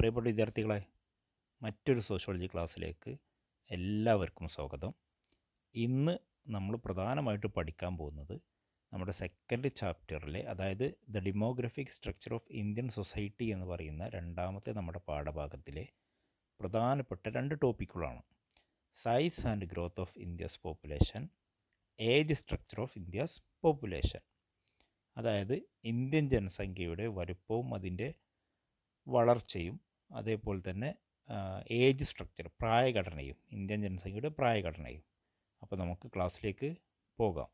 പ്രിയപ്പെട്ട വിദ്യാർത്ഥികളെ, മറ്റൊരു സോഷ്യോളജി ക്ലാസ്സിലേക്ക് എല്ലാവർക്കും സ്വാഗതം. ഇന്ന് നമ്മൾ പ്രധാനമായിട്ട് പഠിക്കാൻ പോകുന്നത് നമ്മുടെ സെക്കൻഡ് ചാപ്റ്ററിലെ, അതായത് the demographic structure of Indian society എന്ന് പറയുന്ന രണ്ടാമത്തെ നമ്മുടെ പാഠഭാഗത്തിലെ പ്രധാനപ്പെട്ട രണ്ട് ടോപ്പിക്കുകളാണ്. Size and growth of India's population, age structure of India's population. അതായത് ഇന്ത്യൻ ജനസംഖ്യയുടെ വലുപ്പവും അതിൻ്റെ വളർച്ചയും, അതേപോലെ തന്നെ ഏജ് സ്ട്രക്ചർ, പ്രായഘടനയും, ഇന്ത്യൻ ജനസംഖ്യയുടെ പ്രായഘടനയും. അപ്പോൾ നമുക്ക് ക്ലാസ്സിലേക്ക് പോകാം.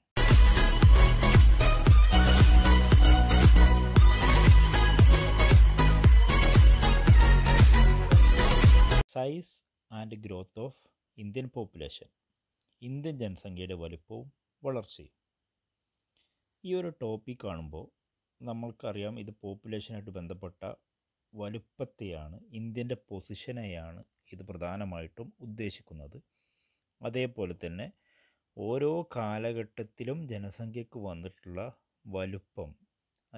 Size and growth of Indian population, Indian ജനസംഖ്യയുടെ വലുപ്പവും വളർച്ചയും. ഈ ഒരു ടോപ്പിക് കാണുമ്പോൾ നമ്മൾക്കറിയാം ഇത് പോപ്പുലേഷനായിട്ട് ബന്ധപ്പെട്ട വലുപ്പത്തെയാണ്, ഇന്ത്യൻ്റെ പൊസിഷനെയാണ് ഇത് പ്രധാനമായിട്ടും ഉദ്ദേശിക്കുന്നത്. അതേപോലെ തന്നെ ഓരോ കാലഘട്ടത്തിലും ജനസംഖ്യക്ക് വന്നിട്ടുള്ള വലുപ്പം,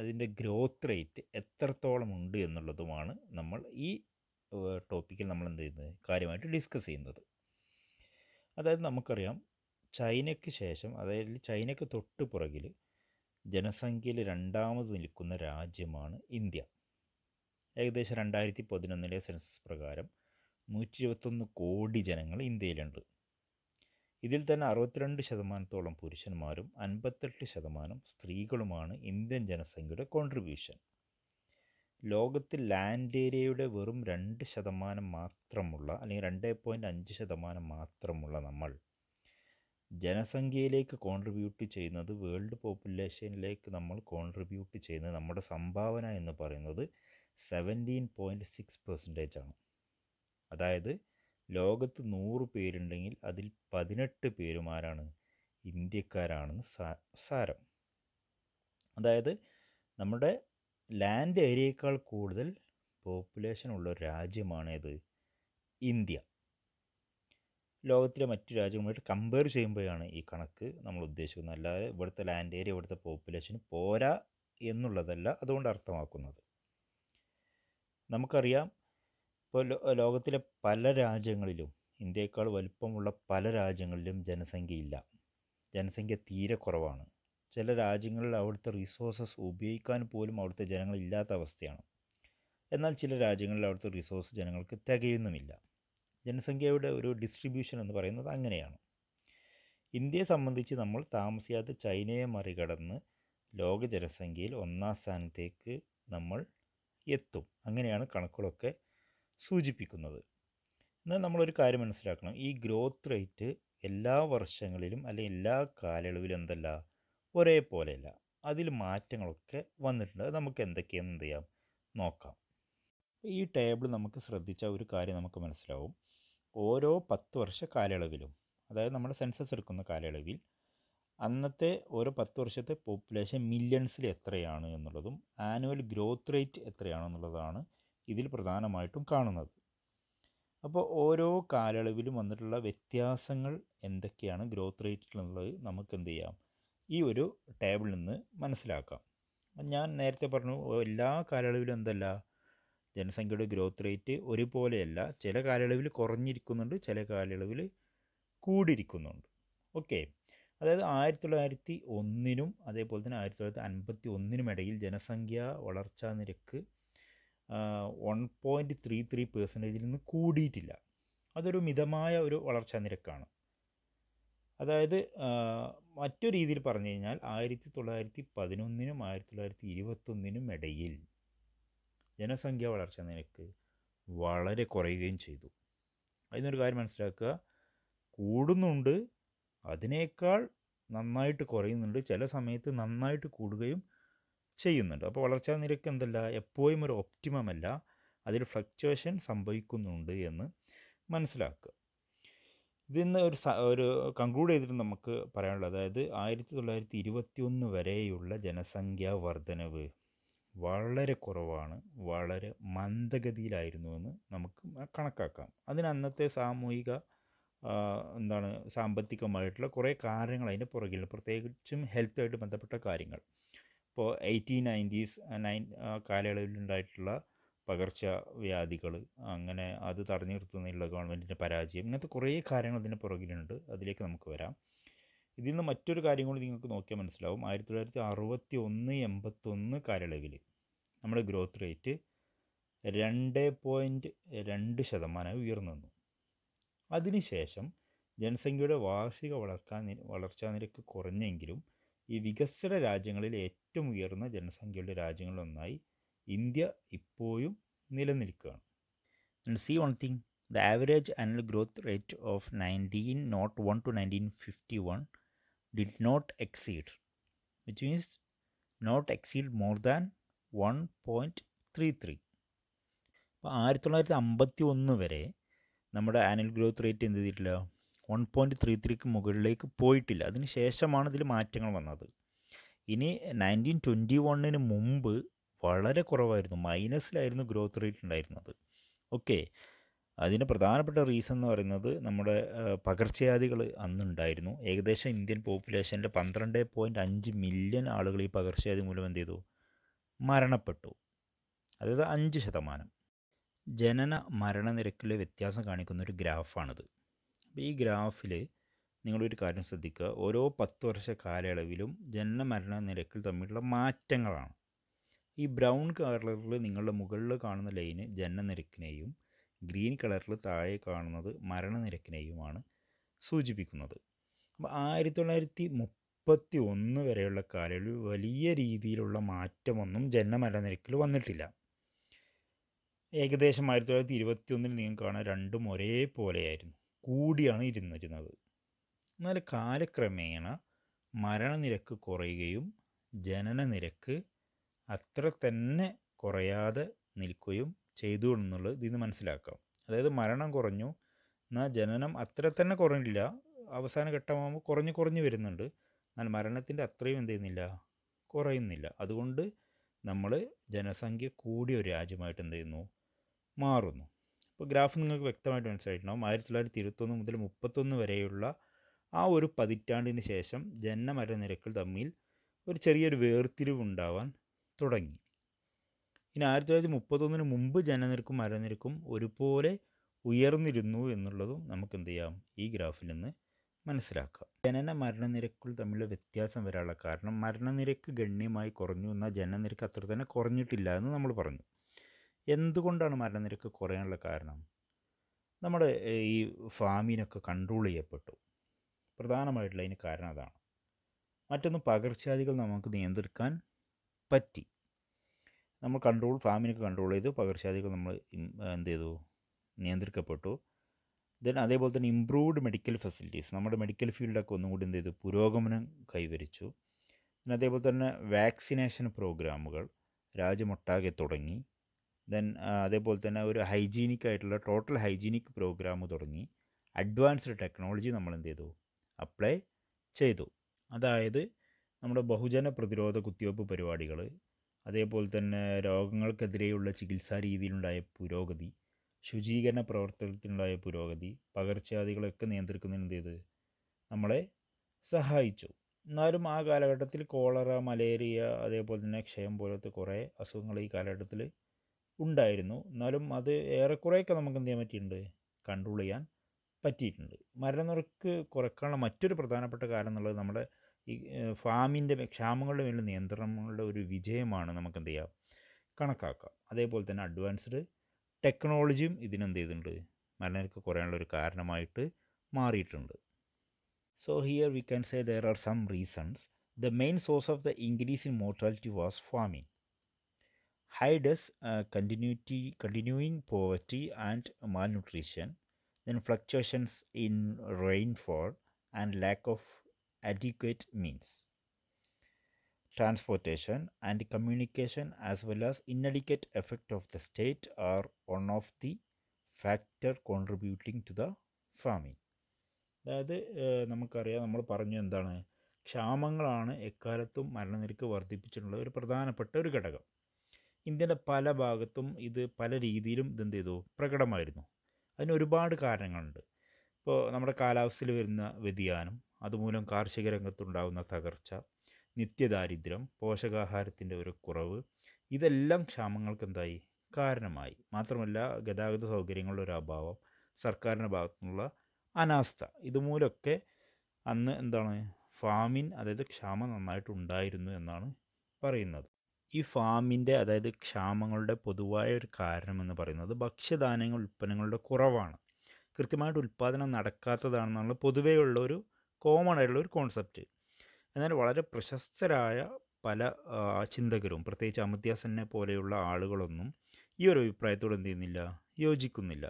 അതിൻ്റെ ഗ്രോത്ത് റേറ്റ് എത്രത്തോളം ഉണ്ട് എന്നുള്ളതുമാണ് നമ്മൾ ഈ ടോപ്പിക്കിൽ നമ്മൾ എന്ത് ചെയ്യുന്നത്, കാര്യമായിട്ട് ഡിസ്കസ് ചെയ്യുന്നത്. അതായത് നമുക്കറിയാം ചൈനയ്ക്ക് ശേഷം, അതായത് ചൈനയ്ക്ക് തൊട്ട് പുറകിൽ ജനസംഖ്യയിൽ രണ്ടാമത് നിൽക്കുന്ന രാജ്യമാണ് ഇന്ത്യ. ഏകദേശം 2011 സെൻസസ് പ്രകാരം 121 കോടി ജനങ്ങൾ ഇന്ത്യയിലുണ്ട്. ഇതിൽ തന്നെ 62% പുരുഷന്മാരും 58% സ്ത്രീകളുമാണ് ഇന്ത്യൻ ജനസംഖ്യയുടെ കോൺട്രിബ്യൂഷൻ. ലോകത്തിൽ ലാൻഡ് ഏരിയയുടെ വെറും 2% മാത്രമുള്ള, അല്ലെങ്കിൽ 2.5% മാത്രമുള്ള നമ്മൾ ജനസംഖ്യയിലേക്ക് കോൺട്രിബ്യൂട്ട് ചെയ്യുന്നത്, വേൾഡ് പോപ്പുലേഷനിലേക്ക് നമ്മൾ കോൺട്രിബ്യൂട്ട് ചെയ്യുന്നത്, നമ്മുടെ സംഭാവന എന്ന് പറയുന്നത് 17.6% ആണ്. അതായത് ലോകത്ത് 100 പേരുണ്ടെങ്കിൽ അതിൽ 18 പേരും ആരാണ്, ഇന്ത്യക്കാരാണെന്ന് സാരം. അതായത് നമ്മുടെ ലാൻഡ് ഏരിയയേക്കാൾ കൂടുതൽ പോപ്പുലേഷൻ ഉള്ള ഒരു രാജ്യമാണേത്, ഇന്ത്യ. ലോകത്തിലെ മറ്റു രാജ്യങ്ങളുമായിട്ട് കമ്പയർ ചെയ്യുമ്പോഴാണ് ഈ കണക്ക് നമ്മൾ ഉദ്ദേശിക്കുന്നത്. അല്ലാതെ ഇവിടുത്തെ ലാൻഡ് ഏരിയ, ഇവിടുത്തെ പോപ്പുലേഷൻ പോരാ എന്നുള്ളതല്ല അതുകൊണ്ട് അർത്ഥമാക്കുന്നത്. നമുക്കറിയാം ഇപ്പോൾ ലോകത്തിലെ പല രാജ്യങ്ങളിലും, ഇന്ത്യയേക്കാൾ വലുപ്പമുള്ള പല രാജ്യങ്ങളിലും ജനസംഖ്യയില്ല, ജനസംഖ്യ തീരെ കുറവാണ്. ചില രാജ്യങ്ങളിൽ അവിടുത്തെ റിസോഴ്സസ് ഉപയോഗിക്കാൻ പോലും അവിടുത്തെ ജനങ്ങളില്ലാത്ത അവസ്ഥയാണ്. എന്നാൽ ചില രാജ്യങ്ങളിൽ അവിടുത്തെ റിസോഴ്സ് ജനങ്ങൾക്ക് തികയുന്നുമില്ല. ജനസംഖ്യയുടെ ഒരു ഡിസ്ട്രിബ്യൂഷൻ എന്ന് പറയുന്നത് അങ്ങനെയാണ്. ഇന്ത്യയെ സംബന്ധിച്ച് നമ്മൾ താമസിയാതെ ചൈനയെ മറികടന്ന് ലോക ജനസംഖ്യയിൽ 1ാം സ്ഥാനത്തേക്ക് നമ്മൾ എത്തും. അങ്ങനെയാണ് കണക്കുകളൊക്കെ സൂചിപ്പിക്കുന്നത്. എന്നാൽ നമ്മളൊരു കാര്യം മനസ്സിലാക്കണം, ഈ ഗ്രോത്ത് റേറ്റ് എല്ലാ വർഷങ്ങളിലും അല്ലെങ്കിൽ എല്ലാ കാലയളവിലും എന്തല്ല, ഒരേപോലെയല്ല. അതിൽ മാറ്റങ്ങളൊക്കെ വന്നിട്ടുണ്ട്. അത് നമുക്ക് എന്തൊക്കെയാണെന്ന് എന്ത് ചെയ്യാം, നോക്കാം. ഈ ടേബിൾ നമുക്ക് ശ്രദ്ധിച്ച ഒരു കാര്യം നമുക്ക് മനസ്സിലാവും. ഓരോ 10 വർഷ കാലയളവിലും, അതായത് നമ്മൾ സെൻസസ് എടുക്കുന്ന കാലയളവിൽ അന്നത്തെ ഓരോ 10 വർഷത്തെ പോപ്പുലേഷൻ മില്യൺസിൽ എത്രയാണ് എന്നുള്ളതും ആനുവൽ ഗ്രോത്ത് റേറ്റ് എത്രയാണെന്നുള്ളതാണ് ഇതിൽ പ്രധാനമായിട്ടും കാണുന്നത്. അപ്പോൾ ഓരോ കാലയളവിലും വന്നിട്ടുള്ള വ്യത്യാസങ്ങൾ എന്തൊക്കെയാണ് ഗ്രോത്ത് റേറ്റിൽ എന്നുള്ളത് നമുക്ക് എന്ത് ചെയ്യാം, ഈ ഒരു ടേബിളിൽ നിന്ന് മനസ്സിലാക്കാം. ഞാൻ നേരത്തെ പറഞ്ഞു, എല്ലാ കാലയളവിലും എന്തല്ല, ജനസംഖ്യയുടെ ഗ്രോത്ത് റേറ്റ് ഒരുപോലെയല്ല. ചില കാലയളവിൽ കുറഞ്ഞിരിക്കുന്നുണ്ട്, ചില കാലയളവിൽ കൂടിയിരിക്കുന്നുണ്ട്. ഓക്കെ. അതായത് 1901 അതേപോലെ തന്നെ 1951 ഇടയിൽ ജനസംഖ്യ വളർച്ചാ നിരക്ക് 1.33% നിന്ന് കൂടിയിട്ടില്ല. അതൊരു മിതമായ ഒരു വളർച്ചാ നിരക്കാണ്. അതായത് മറ്റൊരു രീതിയിൽ പറഞ്ഞു കഴിഞ്ഞാൽ 1911 1921 ഇടയിൽ ജനസംഖ്യ വളർച്ചാ നിരക്ക് വളരെ കുറയുകയും ചെയ്തു. അതിനൊരു കാര്യം മനസ്സിലാക്കുക, കൂടുന്നുണ്ട്, അതിനേക്കാൾ നന്നായിട്ട് കുറയുന്നുണ്ട്, ചില സമയത്ത് നന്നായിട്ട് കൂടുകയും ചെയ്യുന്നുണ്ട്. അപ്പോൾ വളർച്ചാ നിരക്ക് എന്തല്ല, എപ്പോഴും ഒരു ഒപ്റ്റിമം അല്ല, അതിൽ ഫ്ലക്ച്വേഷൻ സംഭവിക്കുന്നുണ്ട് എന്ന് മനസ്സിലാക്കുക. ഇതിന്ന് ഒരു കൺക്ലൂഡ് ചെയ്തിട്ട് നമുക്ക് പറയാനുള്ളത്, അതായത് 1921 വരെയുള്ള ജനസംഖ്യാ വർധനവ് വളരെ കുറവാണ്, വളരെ മന്ദഗതിയിലായിരുന്നു എന്ന് നമുക്ക് കണക്കാക്കാം. അതിന് അന്നത്തെ സാമൂഹിക സാമ്പത്തികമായിട്ടുള്ള കുറേ കാര്യങ്ങൾ അതിൻ്റെ പുറകിൽ, പ്രത്യേകിച്ചും ഹെൽത്തായിട്ട് ബന്ധപ്പെട്ട കാര്യങ്ങൾ. ഇപ്പോൾ 1890s കാലയളവിലുണ്ടായിട്ടുള്ള പകർച്ചവ്യാധികൾ അങ്ങനെ അത് തടഞ്ഞു നിർത്തുന്നതിനുള്ള ഗവൺമെൻറ്റിൻ്റെ പരാജയം, ഇങ്ങനത്തെ കുറേ കാര്യങ്ങൾ ഇതിന് പുറകിലുണ്ട്. അതിലേക്ക് നമുക്ക് വരാം. ഇതിൽ നിന്ന് മറ്റൊരു കാര്യം കൂടി നിങ്ങൾക്ക് നോക്കിയാൽ മനസ്സിലാവും. 1961-81 കാലയളവിൽ നമ്മുടെ ഗ്രോത്ത് റേറ്റ് 2.2% ഉയർന്നു നിന്നു. അതിനുശേഷം ജനസംഖ്യയുടെ വാർഷിക വളർച്ചാ നിരക്ക് കുറഞ്ഞെങ്കിലും ഈ വികസ്വര രാജ്യങ്ങളിൽ ഏറ്റവും ഉയർന്ന ജനസംഖ്യയുടെ രാജ്യങ്ങളിലൊന്നായി ഇന്ത്യ ഇപ്പോഴും നിലനിൽക്കുകയാണ്. And see one thing, the average annual growth rate of 1901 to 1951 did not exceed which means not exceed more than 1.33. അപ്പോൾ 1951 വരെ നമ്മുടെ ആനുവൽ ഗ്രോത്ത് റേറ്റ് എന്ത് ചെയ്തിട്ടില്ല, 1.33 മുകളിലേക്ക് പോയിട്ടില്ല. അതിന് ശേഷമാണ് ഇതിൽ മാറ്റങ്ങൾ വന്നത്. ഇനി 1921 മുമ്പ് വളരെ കുറവായിരുന്നു, മൈനസിലായിരുന്നു ഗ്രോത്ത് റേറ്റ് ഉണ്ടായിരുന്നത്. ഓക്കെ, അതിന് പ്രധാനപ്പെട്ട റീസൺ എന്ന് പറയുന്നത് നമ്മുടെ പകർച്ചവ്യാധികൾ അന്നുണ്ടായിരുന്നു. ഏകദേശം ഇന്ത്യൻ പോപ്പുലേഷൻ്റെ 12.5 million ആളുകൾ ഈ പകർച്ചവ്യാധി മൂലം എന്ത് ചെയ്തു, മരണപ്പെട്ടു. അതായത് 5%. ജനന മരണനിരക്കിലെ വ്യത്യാസം കാണിക്കുന്ന ഒരു ഗ്രാഫാണിത്. അപ്പോൾ ഈ ഗ്രാഫിൽ നിങ്ങളൊരു കാര്യം ശ്രദ്ധിക്കുക, ഓരോ 10 വർഷ കാലയളവിലും ജനന മരണനിരക്കിൽ തമ്മിലുള്ള മാറ്റങ്ങളാണ്. ഈ ബ്രൗൺ കളറിൽ നിങ്ങളുടെ മുകളിൽ കാണുന്ന ലൈന് ജനനനിരക്കിനെയും ഗ്രീൻ കളറിൽ താഴെ കാണുന്നത് മരണനിരക്കിനെയുമാണ് സൂചിപ്പിക്കുന്നത്. അപ്പോൾ 1931 വരെയുള്ള കാലയളവിൽ വലിയ രീതിയിലുള്ള മാറ്റമൊന്നും ജനന മരണനിരക്കിൽ വന്നിട്ടില്ല. ഏകദേശം 1921 നിങ്ങൾക്ക് കാണാൻ രണ്ടും ഒരേപോലെയായിരുന്നു, കൂടിയാണ് ഇരുന്നിരുന്നത്. എന്നാൽ കാലക്രമേണ മരണനിരക്ക് കുറയുകയും ജനനനിരക്ക് അത്ര തന്നെ കുറയാതെ നിൽക്കുകയും ചെയ്തു എന്നുള്ളത് ഇതിന് മനസ്സിലാക്കാം. അതായത് മരണം കുറഞ്ഞു, എന്നാൽ ജനനം അത്ര തന്നെ കുറഞ്ഞില്ല. അവസാന ഘട്ടമാകുമ്പോൾ കുറഞ്ഞ് വരുന്നുണ്ട്, എന്നാൽ മരണത്തിൻ്റെ അത്രയും എന്ത് ചെയ്യുന്നില്ല, കുറയുന്നില്ല. അതുകൊണ്ട് നമ്മൾ ജനസംഖ്യ കൂടിയ ഒരു രാജ്യമായിട്ട് എന്ത് ചെയ്യുന്നു, മാറുന്നു. ഇപ്പോൾ ഗ്രാഫ് നിങ്ങൾക്ക് വ്യക്തമായിട്ട് മനസ്സിലായിട്ടുണ്ടാകും. 1921 മുതൽ 1931 വരെയുള്ള ആ ഒരു പതിറ്റാണ്ടിന് ശേഷം ജനനമരണനിരക്കൾ തമ്മിൽ ഒരു ചെറിയൊരു വേർതിരിവുണ്ടാവാൻ തുടങ്ങി. ഇനി 1931 മുമ്പ് ജനനിരക്കും മരണനിരക്കും ഒരുപോലെ ഉയർന്നിരുന്നു എന്നുള്ളതും നമുക്ക് എന്ത് ചെയ്യാം, ഈ ഗ്രാഫിൽ നിന്ന് മനസ്സിലാക്കാം. ജനന മരണനിരക്കുകൾ തമ്മിലുള്ള വ്യത്യാസം വരാനുള്ള കാരണം, മരണനിരക്ക് ഗണ്യമായി കുറഞ്ഞു, എന്നാൽ ജനനനിരക്ക് അത്ര തന്നെ കുറഞ്ഞിട്ടില്ല എന്ന് നമ്മൾ പറഞ്ഞു. എന്തുകൊണ്ടാണ് മരണനിരക്ക് കുറയാനുള്ള കാരണം? നമ്മുടെ ഈ ഫാമിനൊക്കെ കൺട്രോൾ ചെയ്യപ്പെട്ടു. പ്രധാനമായിട്ടുള്ള അതിന് കാരണം അതാണ്. മറ്റൊന്ന്, പകർച്ചവ്യാധികൾ നമുക്ക് നിയന്ത്രിക്കാൻ പറ്റി. നമ്മൾ ഫാമിനൊക്കെ കൺട്രോൾ ചെയ്തു, പകർച്ചവ്യാധികൾ നമ്മൾ എന്ത് ചെയ്തു, നിയന്ത്രിക്കപ്പെട്ടു. ദെൻ അതേപോലെ തന്നെ ഇംപ്രൂവ്ഡ് മെഡിക്കൽ ഫെസിലിറ്റീസ്, നമ്മുടെ മെഡിക്കൽ ഫീൽഡൊക്കെ ഒന്നും കൂടി എന്ത് ചെയ്തു, പുരോഗമനം കൈവരിച്ചു. പിന്നെ അതേപോലെ തന്നെ വാക്സിനേഷൻ പ്രോഗ്രാമുകൾ രാജ്യമൊട്ടാകെ തുടങ്ങി. ദെൻ അതേപോലെ തന്നെ ഒരു ഹൈജീനിക് ആയിട്ടുള്ള ടോട്ടൽ ഹൈജീനിക് പ്രോഗ്രാം തുടങ്ങി. അഡ്വാൻസ്ഡ് ടെക്നോളജി നമ്മൾ എന്ത് ചെയ്തു, അപ്ലൈ ചെയ്തു. അതായത് നമ്മുടെ ബഹുജന പ്രതിരോധ കുത്തിവയ്പ്പ് പരിപാടികൾ, അതേപോലെ തന്നെ രോഗങ്ങൾക്കെതിരെയുള്ള ചികിത്സാ രീതിയിലുണ്ടായ പുരോഗതി, ശുചീകരണ പ്രവർത്തനത്തിനുണ്ടായ പുരോഗതി, പകർച്ചവ്യാധികളൊക്കെ നിയന്ത്രിക്കുന്നതിന് എന്ത് ചെയ്ത്, നമ്മളെ സഹായിച്ചു. എന്നാലും ആ കാലഘട്ടത്തിൽ കോളറ, മലേറിയ, അതേപോലെ തന്നെ ക്ഷയം പോലത്തെ കുറേ അസുഖങ്ങൾ ഈ കാലഘട്ടത്തിൽ ഉണ്ടായിരുന്നു. എന്നാലും അത് ഏറെക്കുറെയൊക്കെ നമുക്ക് എന്ത് ചെയ്യാൻ പറ്റിയിട്ടുണ്ട്, കൺട്രോൾ ചെയ്യാൻ പറ്റിയിട്ടുണ്ട്. മരണനിരക്ക് കുറയ്ക്കാനുള്ള മറ്റൊരു പ്രധാനപ്പെട്ട കാരണം എന്നുള്ളത് നമ്മുടെ ഈ ഫാമിൻ്റെ ക്ഷാമങ്ങളുടെ മേലുള്ള നിയന്ത്രണങ്ങളുടെ ഒരു വിജയമാണ് നമുക്ക് എന്ത് ചെയ്യാം, കണക്കാക്കാം. അതേപോലെ തന്നെ അഡ്വാൻസ്ഡ് ടെക്നോളജിയും ഇതിനെന്ത് ചെയ്തിട്ടുണ്ട്, മരണനിരക്ക് കുറയാനുള്ള ഒരു കാരണമായിട്ട് മാറിയിട്ടുണ്ട്. So here we can say there are some reasons. The main source of the increase in mortality was famine. High deaths, continuing poverty and malnutrition, then fluctuations in rainfall and lack of adequate means, transportation and communication as well as inadequate effect of the state are one of the factor contributing to the farming. അതായത് നമുക്കറിയാം, നമ്മൾ പറഞ്ഞു എന്താണ്, ക്ഷാമങ്ങളാണ് എക്കാലത്തും മരണനിരക്ക് വർദ്ധിപ്പിച്ചിട്ടുള്ള ഒരു പ്രധാനപ്പെട്ട ഒരു ഘടകം. ഇന്ത്യയുടെ പല ഭാഗത്തും ഇത് പല രീതിയിലും ഇതെന്ത് ചെയ്തു, പ്രകടമായിരുന്നു. അതിന് ഒരുപാട് കാരണങ്ങളുണ്ട്. ഇപ്പോൾ നമ്മുടെ കാലാവസ്ഥയിൽ വരുന്ന വ്യതിയാനം, അതുമൂലം കാർഷിക രംഗത്തുണ്ടാകുന്ന തകർച്ച, നിത്യദാരിദ്ര്യം, പോഷകാഹാരത്തിൻ്റെ ഒരു കുറവ്, ഇതെല്ലാം ക്ഷാമങ്ങൾക്ക് എന്തായി കാരണമായി. മാത്രമല്ല ഗതാഗത സൗകര്യങ്ങളുടെ ഒരു അഭാവം, സർക്കാരിൻ്റെ ഭാഗത്തുനിന്നുള്ള അനാസ്ഥ, ഇതുമൂലമൊക്കെ അന്ന് എന്താണ് ഫാമിൻ, അതായത് ക്ഷാമം നന്നായിട്ടുണ്ടായിരുന്നു എന്നാണ് പറയുന്നത്. ഈ ഫാമിൻ്റെ, അതായത് ക്ഷാമങ്ങളുടെ പൊതുവായ ഒരു കാരണമെന്ന് പറയുന്നത് ഭക്ഷ്യധാന്യങ്ങൾ ഉൽപ്പന്നങ്ങളുടെ കുറവാണ്, കൃത്യമായിട്ട് ഉൽപ്പാദനം നടക്കാത്തതാണെന്നുള്ള പൊതുവെയുള്ള ഒരു കോമൺ ആയിട്ടുള്ള ഒരു കോൺസെപ്റ്റ്. എന്നാൽ വളരെ പ്രശസ്തരായ പല ചിന്തകരും, പ്രത്യേകിച്ച് അമർത്യാസനെ പോലെയുള്ള ആളുകളൊന്നും ഈ ഒരു അഭിപ്രായത്തോട് എന്ത് ചെയ്യുന്നില്ല, യോജിക്കുന്നില്ല.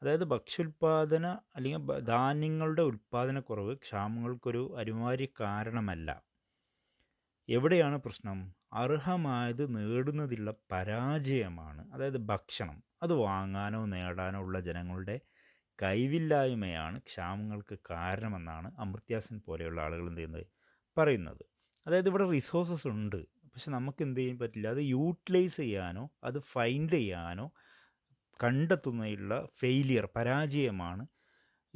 അതായത് ഭക്ഷ്യോൽപാദന അല്ലെങ്കിൽ ധാന്യങ്ങളുടെ ഉൽപ്പാദനക്കുറവ് ക്ഷാമങ്ങൾക്കൊരു അനിവാര്യ കാരണമല്ല. എവിടെയാണ് പ്രശ്നം? അർഹമായത് നേടുന്നതിലുള്ള പരാജയമാണ്. അതായത് ഭക്ഷണം അത് വാങ്ങാനോ നേടാനോ ഉള്ള ജനങ്ങളുടെ കഴിവില്ലായ്മയാണ് ക്ഷാമങ്ങൾക്ക് കാരണമെന്നാണ് അമർത്യാസൻ പോലെയുള്ള ആളുകൾ എന്ത് ചെയ്യുന്നത് പറയുന്നത്. അതായത് ഇവിടെ റിസോഴ്സസ് ഉണ്ട്, പക്ഷെ നമുക്ക് എന്ത് ചെയ്യാൻ പറ്റില്ല, അത് യൂട്ടിലൈസ് ചെയ്യാനോ അത് ഫൈൻഡ് ചെയ്യാനോ കണ്ടെത്തുന്നതിലുള്ള ഫെയിലിയർ, പരാജയമാണ്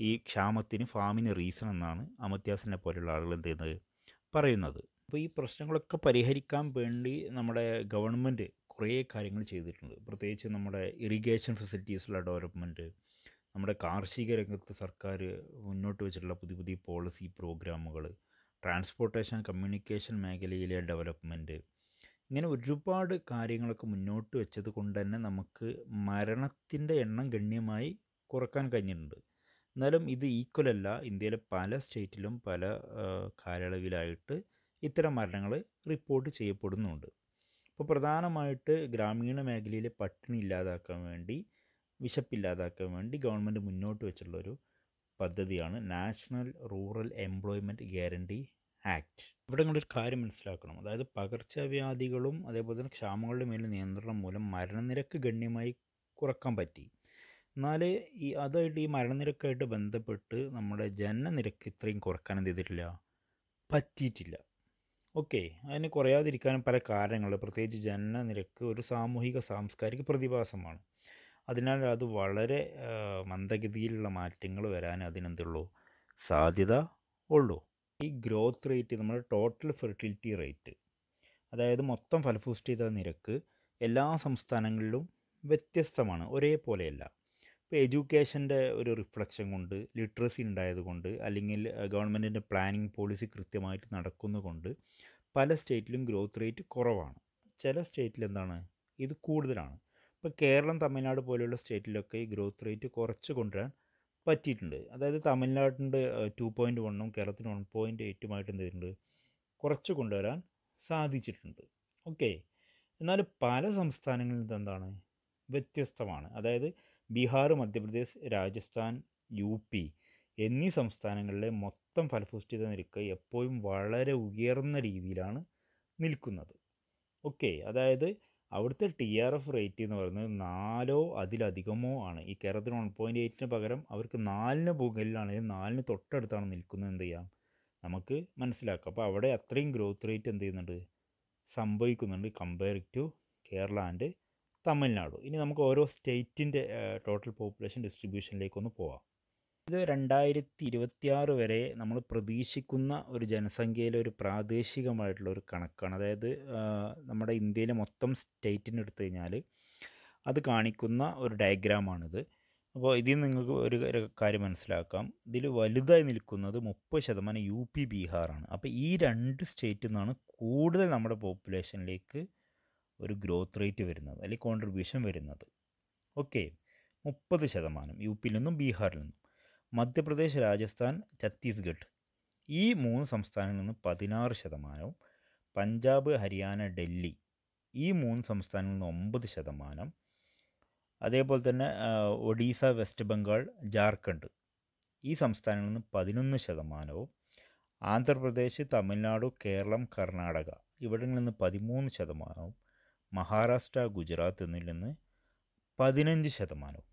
ഈ ക്ഷാമത്തിന്, ഫാമിന് റീസൺ എന്നാണ് അമർത്യാസനെ പോലെയുള്ള ആളുകൾ എന്ത് ചെയ്യുന്നത് പറയുന്നത്. അപ്പോൾ ഈ പ്രശ്നങ്ങളൊക്കെ പരിഹരിക്കാൻ വേണ്ടി നമ്മുടെ ഗവൺമെൻറ് കുറേ കാര്യങ്ങൾ ചെയ്തിട്ടുണ്ട്. പ്രത്യേകിച്ച് നമ്മുടെ ഇറിഗേഷൻ ഫെസിലിറ്റീസുള്ള ഡെവലപ്മെൻറ്റ്, നമ്മുടെ കാർഷിക രംഗത്ത് സർക്കാർ മുന്നോട്ട് വെച്ചിട്ടുള്ള പുതിയ പുതിയ പോളിസി പ്രോഗ്രാമുകൾ, ട്രാൻസ്പോർട്ടേഷൻ കമ്മ്യൂണിക്കേഷൻ മേഖലയിലെ ഡെവലപ്മെൻറ്റ്, ഇങ്ങനെ ഒരുപാട് കാര്യങ്ങളൊക്കെ മുന്നോട്ട് വെച്ചത് കൊണ്ട് തന്നെ നമുക്ക് മരണത്തിൻ്റെ എണ്ണം ഗണ്യമായി കുറക്കാൻ കഴിഞ്ഞിട്ടുണ്ട്. എന്നാലും ഇത് ഈക്വലല്ല, ഇന്ത്യയിലെ പല സ്റ്റേറ്റിലും പല കാലയളവിലായിട്ട് ഇത്തരം മരണങ്ങൾ റിപ്പോർട്ട് ചെയ്യപ്പെടുന്നുണ്ട്. അപ്പോൾ പ്രധാനമായിട്ട് ഗ്രാമീണ മേഖലയിലെ പട്ടിണി ഇല്ലാതാക്കാൻ വേണ്ടി, വിശപ്പില്ലാതാക്കാൻ വേണ്ടി ഗവൺമെൻറ് മുന്നോട്ട് വെച്ചിട്ടുള്ളൊരു പദ്ധതിയാണ് national rural employment guarantee act. ഇവിടെ നിങ്ങളൊരു കാര്യം മനസ്സിലാക്കണം, അതായത് പകർച്ചവ്യാധികളും അതേപോലെ തന്നെ ക്ഷാമങ്ങളുടെ മേൽ നിയന്ത്രണം മൂലം മരണനിരക്ക് ഗണ്യമായി കുറക്കാൻ പറ്റി. എന്നാൽ ഈ അതായിട്ട് ഈ മരണനിരക്കായിട്ട് ബന്ധപ്പെട്ട് നമ്മുടെ ജനനിരക്ക് ഇത്രയും കുറക്കാൻ എന്ത് ചെയ്തിട്ടില്ല, പറ്റിയിട്ടില്ല. ഓക്കെ, അതിന് കുറയാതിരിക്കാനും പല കാരണങ്ങൾ, പ്രത്യേകിച്ച് ജനനിരക്ക് ഒരു സാമൂഹിക സാംസ്കാരിക പ്രതിഭാസമാണ്. അതിനാൽ അത് വളരെ മന്ദഗതിയിലുള്ള മാറ്റങ്ങൾ വരാൻ അതിനെന്തുള്ളൂ, സാധ്യത ഉള്ളൂ. ഈ ഗ്രോത്ത് റേറ്റ്, നമ്മുടെ ടോട്ടൽ ഫെർട്ടിലിറ്റി റേറ്റ്, അതായത് മൊത്തം ഫലഭൂഷ്ടിത നിരക്ക് എല്ലാ സംസ്ഥാനങ്ങളിലും വ്യത്യസ്തമാണ്, ഒരേപോലെയല്ല. ഇപ്പോൾ എഡ്യൂക്കേഷൻ്റെ ഒരു റിഫ്ലക്ഷൻ കൊണ്ട്, ലിറ്ററസി ഉണ്ടായതുകൊണ്ട്, അല്ലെങ്കിൽ ഗവൺമെൻറ്റിൻ്റെ പ്ലാനിങ് പോളിസി കൃത്യമായിട്ട് നടക്കുന്നതുകൊണ്ട് പല സ്റ്റേറ്റിലും ഗ്രോത്ത് റേറ്റ് കുറവാണ്. ചില സ്റ്റേറ്റിൽ എന്താണ് ഇത് കൂടുതലാണ്. ഇപ്പോൾ കേരളം, തമിഴ്നാട് പോലെയുള്ള സ്റ്റേറ്റിലൊക്കെ ഈ ഗ്രോത്ത് റേറ്റ് കുറച്ച് കൊണ്ടുവരാൻ പറ്റിയിട്ടുണ്ട്. അതായത് തമിഴ്നാടിൻ്റെ 2.1ഉം കേരളത്തിന് 1.8ഉമായിട്ട് എന്ത് ചെയ്തിട്ടുണ്ട്, കുറച്ച് കൊണ്ടുവരാൻ സാധിച്ചിട്ടുണ്ട്. ഓക്കെ, എന്നാൽ പല സംസ്ഥാനങ്ങളിൽ ഇതെന്താണ് വ്യത്യസ്തമാണ്. അതായത് ബീഹാർ, മധ്യപ്രദേശ്, രാജസ്ഥാൻ, UP എന്നീ സംസ്ഥാനങ്ങളിലെ മൊത്തം ഫലഭൂഷ്ടിത നിരക്ക് എപ്പോഴും വളരെ ഉയർന്ന രീതിയിലാണ് നിൽക്കുന്നത്. ഓക്കെ, അതായത് അവിടുത്തെ TRF റേറ്റ് എന്ന് പറയുന്നത് 4 അതിലധികമോ ആണ്. ഈ കേരളത്തിന് 1.8 പകരം അവർക്ക് 4 മുകളിലാണെങ്കിൽ 4 തൊട്ടടുത്താണ് നിൽക്കുന്നത്. എന്ത് ചെയ്യാം, നമുക്ക് മനസ്സിലാക്കാം. അപ്പോൾ അവിടെ അത്രയും ഗ്രോത്ത് റേറ്റ് എന്ത് ചെയ്യുന്നുണ്ട്, സംഭവിക്കുന്നുണ്ട്, compare to Kerala and Tamil Nadu. ഇനി നമുക്ക് ഓരോ സ്റ്റേറ്റിൻ്റെ ടോട്ടൽ പോപ്പുലേഷൻ ഡിസ്ട്രിബ്യൂഷനിലേക്കൊന്ന് പോവാം. ഇത് 2026 വരെ നമ്മൾ പ്രതീക്ഷിക്കുന്ന ഒരു ജനസംഖ്യയിലെ ഒരു പ്രാദേശികമായിട്ടുള്ള ഒരു കണക്കാണ്. അതായത് നമ്മുടെ ഇന്ത്യയിലെ മൊത്തം സ്റ്റേറ്റിന് എടുത്തു കഴിഞ്ഞാൽ അത് കാണിക്കുന്ന ഒരു ഡയഗ്രാമാണിത്. അപ്പോൾ ഇതിൽ നിന്ന് നിങ്ങൾക്ക് ഒരു കാര്യം മനസ്സിലാക്കാം, ഇതിൽ വലുതായി നിൽക്കുന്നത് 30% UP ബീഹാറാണ്. അപ്പോൾ ഈ 2 സ്റ്റേറ്റിൽ നിന്നാണ് കൂടുതൽ നമ്മുടെ പോപ്പുലേഷനിലേക്ക് ഒരു ഗ്രോത്ത് റേറ്റ് വരുന്നത്, അല്ലെങ്കിൽ കോൺട്രിബ്യൂഷൻ വരുന്നത്. ഓക്കെ, 30% UPയിൽ നിന്നും ബീഹാറിൽ നിന്നും. മധ്യപ്രദേശ്, രാജസ്ഥാൻ, ഛത്തീസ്ഗഡ് ഈ 3 സംസ്ഥാനങ്ങളിൽ നിന്നും 16%, പഞ്ചാബ്, ഹരിയാന, ഡൽഹി ഈ 3 സംസ്ഥാനങ്ങളിൽ നിന്നും 9%, അതേപോലെ തന്നെ ഒഡീസ, വെസ്റ്റ് ബംഗാൾ, ജാർഖണ്ഡ് ഈ സംസ്ഥാനങ്ങളിൽ നിന്നും 11%, ആന്ധ്രാപ്രദേശ്, തമിഴ്നാട്, കേരളം, കർണാടക ഇവിടങ്ങളിൽ നിന്ന് 13%, മഹാരാഷ്ട്ര, ഗുജറാത്ത് എന്നിൽ നിന്ന് 15%,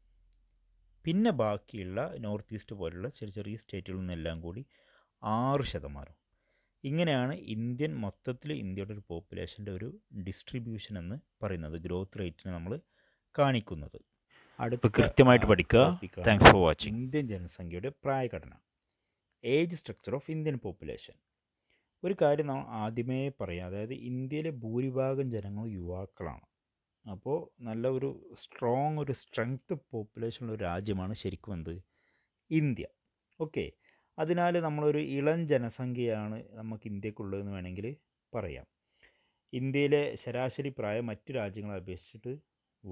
പിന്നെ ബാക്കിയുള്ള നോർത്ത് ഈസ്റ്റ് പോലുള്ള ചെറിയ ചെറിയ സ്റ്റേറ്റുകളിൽ നിന്നെല്ലാം കൂടി 6%. ഇങ്ങനെയാണ് ഇന്ത്യൻ മൊത്തത്തിൽ ഇന്ത്യയുടെ ഒരു പോപ്പുലേഷൻ്റെ ഒരു ഡിസ്ട്രിബ്യൂഷൻ എന്ന് പറയുന്നത്, ഗ്രോത്ത് റേറ്റിന് നമ്മൾ കാണിക്കുന്നത്. അടുത്ത കൃത്യമായിട്ട് പഠിക്കുക. Thanks for watching. ഇന്ത്യൻ ജനസംഖ്യയുടെ പ്രായഘടന, age structure of Indian population. ഒരു കാര്യം നാം ആദ്യമേ പറയാം, അതായത് ഇന്ത്യയിലെ ഭൂരിഭാഗം ജനങ്ങൾ യുവാക്കളാണ്. അപ്പോൾ നല്ല ഒരു സ്ട്രോങ് ഒരു സ്ട്രെങ്ത് പോപ്പുലേഷനുള്ള രാജ്യമാണ് ശരിക്കും എന്ത് ഇന്ത്യ. ഓക്കെ, അതിനാൽ നമ്മളൊരു ഇളം ജനസംഖ്യയാണ് നമുക്ക് ഇന്ത്യക്കുള്ളതെന്ന് വേണമെങ്കിൽ പറയാം. ഇന്ത്യയിലെ ശരാശരി പ്രായം മറ്റു രാജ്യങ്ങളെ അപേക്ഷിച്ചിട്ട്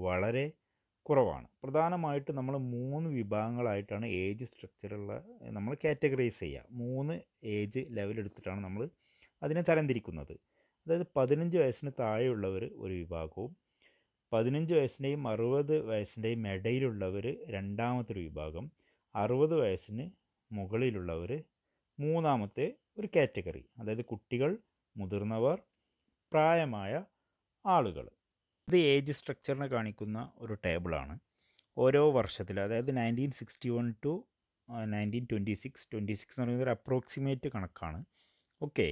വളരെ കുറവാണ്. പ്രധാനമായിട്ടും നമ്മൾ മൂന്ന് വിഭാഗങ്ങളായിട്ടാണ് ഏജ് സ്ട്രക്ചറുള്ള നമ്മൾ കാറ്റഗറൈസ് ചെയ്യുക. മൂന്ന് ഏജ് ലെവലെടുത്തിട്ടാണ് നമ്മൾ അതിനെ തരംതിരിക്കുന്നത്. അതായത് 15 വയസ്സിന് താഴെയുള്ളവർ ഒരു വിഭാഗവും 15 വയസ്സിൻ്റെയും 60 വയസ്സിൻ്റെയും ഇടയിലുള്ളവർ രണ്ടാമത്തെ വിഭാഗം, 60 വയസ്സിന് മുകളിലുള്ളവർ മൂന്നാമത്തെ ഒരു കാറ്റഗറി. അതായത് കുട്ടികൾ, മുതിർന്നവർ, പ്രായമായ ആളുകൾ. ഇത് ഏജ് സ്ട്രക്ചറിനെ കാണിക്കുന്ന ഒരു ടേബിളാണ്. ഓരോ വർഷത്തിൽ, അതായത് 1961 ടു 1926, 26 എന്ന് പറയുന്നത് ഒരു അപ്രോക്സിമേറ്റ് കണക്കാണ്. ഓക്കെ,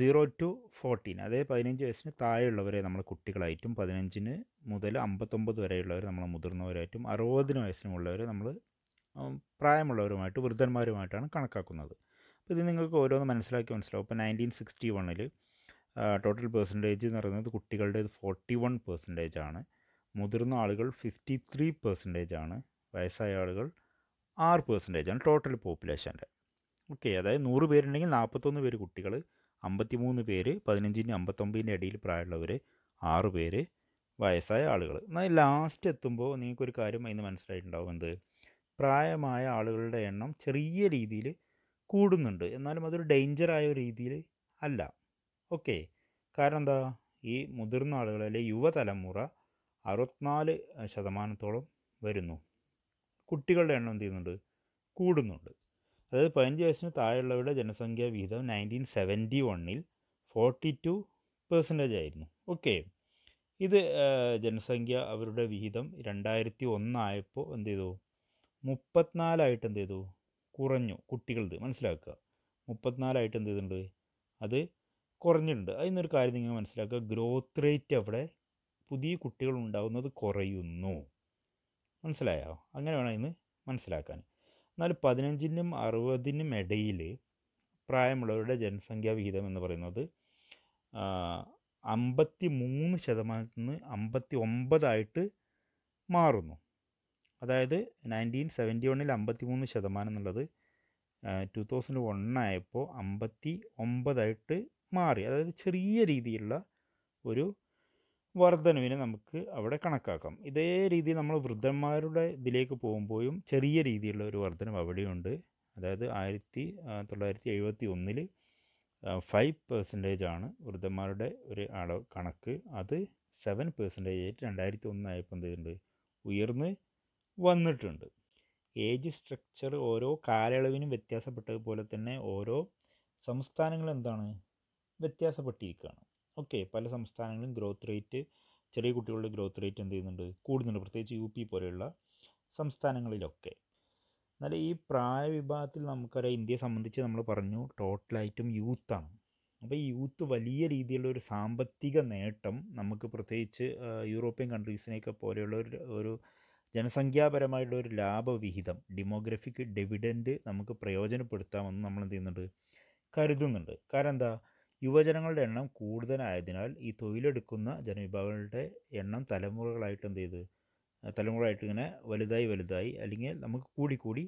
0 to 14, അതായത് 15 വയസ്സിന് താഴെയുള്ളവരെ നമ്മൾ കുട്ടികളായിട്ടും 15 മുതൽ 59 വരെയുള്ളവർ നമ്മൾ മുതിർന്നവരായിട്ടും 60 വയസ്സിന് ഉള്ളവരെ നമ്മൾ പ്രായമുള്ളവരുമായിട്ട് വൃദ്ധന്മാരുമായിട്ടാണ് കണക്കാക്കുന്നത്. അപ്പോൾ ഇത് നിങ്ങൾക്ക് ഓരോന്ന് മനസ്സിലാവും. ഇപ്പോൾ 1961 ടോട്ടൽ പെർസെൻറ്റേജ് എന്ന് പറയുന്നത് കുട്ടികളുടെ 41% ആണ്, മുതിർന്ന ആളുകൾ 53% ആണ്, വയസ്സായ ആളുകൾ 6% ആണ് ടോട്ടൽ പോപ്പുലേഷൻ്റെ. ഓക്കെ, അതായത് 100 പേരുണ്ടെങ്കിൽ 41 പേര് കുട്ടികൾ, 53 പേര് 15-59 ഇടയിൽ പ്രായമുള്ളവർ, 6 പേര് വയസ്സായ ആളുകൾ. എന്നാൽ ലാസ്റ്റ് എത്തുമ്പോൾ നിങ്ങൾക്കൊരു കാര്യം അതിന് മനസ്സിലായിട്ടുണ്ടാവും, എന്ത് പ്രായമായ ആളുകളുടെ എണ്ണം ചെറിയ രീതിയിൽ കൂടുന്നുണ്ട്. എന്നാലും അതൊരു ഡേഞ്ചറായ രീതിയിൽ അല്ല. ഓക്കെ, കാരണം എന്താ, ഈ മുതിർന്ന ആളുകളിലെ യുവതലമുറ 64% വരുന്നു. കുട്ടികളുടെ എണ്ണം എന്ത് ചെയ്യുന്നുണ്ട്, കൂടുന്നുണ്ട്. അതായത് 15 വയസ്സിന് താഴെയുള്ളവരുടെ ജനസംഖ്യാ വിഹിതം 1971 42% ആയിരുന്നു. ഓക്കെ, ഇത് ജനസംഖ്യ അവരുടെ വിഹിതം 2001 എന്ത് ചെയ്തു, 34 എന്ത് ചെയ്തു, കുറഞ്ഞു. കുട്ടികളത് മനസ്സിലാക്കുക, 34 എന്ത് ചെയ്തിട്ടുണ്ട്, അത് കുറഞ്ഞിട്ടുണ്ട്. അതിൽ നിന്നൊരു കാര്യം നിങ്ങൾ മനസ്സിലാക്കുക, ഗ്രോത്ത് റേറ്റ് അവിടെ പുതിയ കുട്ടികൾ ഉണ്ടാകുന്നത് കുറയുന്നു. മനസ്സിലായോ? അങ്ങനെ വേണം ഇന്ന് മനസ്സിലാക്കാൻ. എന്നാൽ 15-60 ഇടയിൽ പ്രായമുള്ളവരുടെ ജനസംഖ്യാ വിഹിതം എന്ന് പറയുന്നത് 53% 59% മാറുന്നു. അതായത് 1971 53% എന്നുള്ളത് 2001 59% മാറി. അതായത് ചെറിയ രീതിയിലുള്ള ഒരു വർധനവിനെ നമുക്ക് അവിടെ കണക്കാക്കാം. ഇതേ രീതിയിൽ നമ്മൾ വൃദ്ധന്മാരുടെ ഇതിലേക്ക് പോകുമ്പോഴും ചെറിയ രീതിയിലുള്ള ഒരു വർധനവ് അവിടെയുണ്ട്. അതായത് 1971 5% ആണ് വൃദ്ധന്മാരുടെ ഒരു അളവ് കണക്ക്, അത് 7% ആയിട്ട് 2001 എന്ത് ചെയ്തിട്ടുണ്ട്, ഉയർന്ന് വന്നിട്ടുണ്ട്. ഏജ് സ്ട്രക്ചർ ഓരോ കാലയളവിനും വ്യത്യാസപ്പെട്ടതുപോലെ തന്നെ ഓരോ സംസ്ഥാനങ്ങൾ എന്താണ് വ്യത്യാസപ്പെട്ടിരിക്കുകയാണ്. ഓക്കെ, പല സംസ്ഥാനങ്ങളിലും ഗ്രോത്ത് റേറ്റ്, ചെറിയ കുട്ടികളുടെ ഗ്രോത്ത് റേറ്റ് എന്ത് ചെയ്യുന്നുണ്ട്, കൂടുന്നുണ്ട്, പ്രത്യേകിച്ച് UP പോലെയുള്ള സംസ്ഥാനങ്ങളിലൊക്കെ. എന്നാൽ ഈ പ്രായവിഭാഗത്തിൽ നമുക്കറിയാം, ഇന്ത്യയെ സംബന്ധിച്ച് നമ്മൾ പറഞ്ഞു ടോട്ടലായിട്ടും യൂത്താണ്. അപ്പോൾ ഈ യൂത്ത് വലിയ രീതിയിലുള്ള ഒരു സാമ്പത്തിക നേട്ടം നമുക്ക് പ്രത്യേകിച്ച് യൂറോപ്യൻ കൺട്രീസിനെയൊക്കെ പോലെയുള്ള ഒരു ജനസംഖ്യാപരമായിട്ടുള്ള ഒരു ലാഭവിഹിതം, ഡെമോഗ്രഫിക് ഡിവിഡൻഡ് നമുക്ക് പ്രയോജനപ്പെടുത്താമെന്ന് നമ്മൾ എന്ത് ചെയ്യുന്നുണ്ട്, കരുതുന്നുണ്ട്. കാരണം എന്താ, യുവജനങ്ങളുടെ എണ്ണം കൂടുതലായതിനാൽ ഈ തൊഴിലെടുക്കുന്ന ജനവിഭാഗങ്ങളുടെ എണ്ണം തലമുറകളായിട്ട് എന്ത് ചെയ്ത് തലമുറയായിട്ട് ഇങ്ങനെ വലുതായി വലുതായി അല്ലെങ്കിൽ നമുക്ക് കൂടിക്കൂടി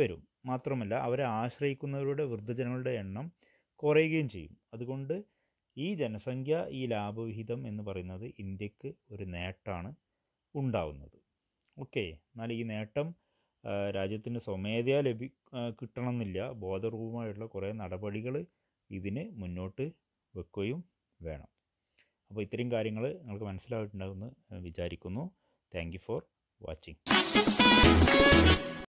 വരും. മാത്രമല്ല അവരെ ആശ്രയിക്കുന്നവരുടെ വൃദ്ധജനങ്ങളുടെ എണ്ണം കുറയുകയും ചെയ്യും. അതുകൊണ്ട് ഈ ജനസംഖ്യ, ഈ ലാഭവിഹിതം എന്ന് പറയുന്നത് ഇന്ത്യക്ക് ഒരു നേട്ടമാണ് ഉണ്ടാവുന്നത്. ഓക്കെ, എന്നാൽ ഈ നേട്ടം രാജ്യത്തിന് സ്വമേധയാ കിട്ടണമെന്നില്ല. ബോധപൂർവമായിട്ടുള്ള കുറേ നടപടികൾ ഇതിന് മുന്നോട്ട് വെക്കുകയും വേണം. അപ്പോൾ ഇത്രയും കാര്യങ്ങൾ നിങ്ങൾക്ക് മനസ്സിലായിട്ടുണ്ടാകുമെന്ന് വിചാരിക്കുന്നു. Thank you for watching.